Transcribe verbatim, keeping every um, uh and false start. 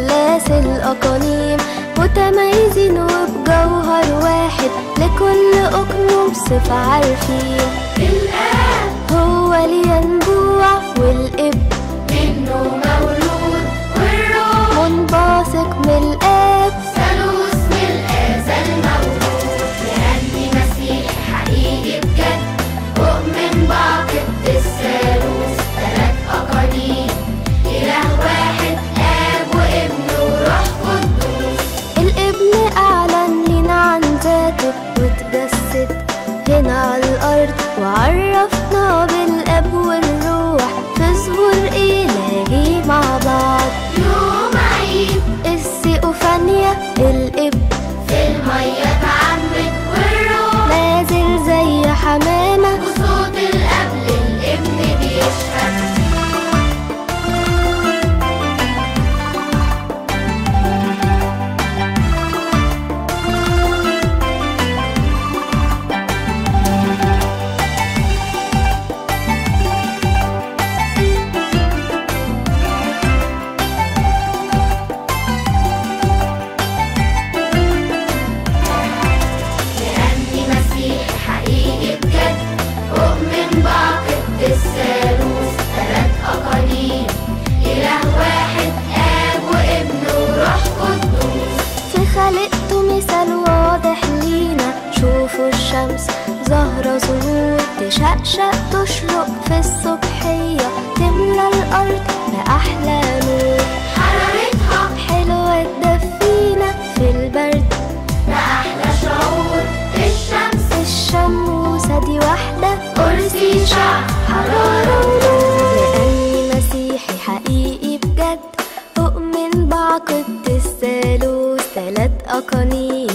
مثلث الأقاليم متميزين وبجوهر واحد لكل أقم بصفة عارفين. الآب هو لينبوع والإب منه مولود والروح منبثق من الآب ثالوث من الأزل موجود. لأن مسيح حقيقي بجد أؤمن بعقيدة الثالوث، ثلاث أقاليم إله واحد آب وابن وروح قدوس. الابن أعلن لنا عن ذاته واتجسد هنا على الأرض وعرفنا بالآب والروح في ظهور إلهي مع بعض. يوم عيد الثيوفانيا الاب في المية اتعمد والروح نازل زي حمامة وصوت الآب للابن بيشهد. زهرة زهور تشقشق تشرق في الصبحية تملى الأرض بأحلى نور. حرارتها حلوة تدفينا في البرد بأحلى شعور. الشمس الشموسة دي واحدة كرسي شعب حرارة ونور. لأني مسيحي حقيقي بجد أؤمن بعقيدة الثالوث، ثلاث أقانيم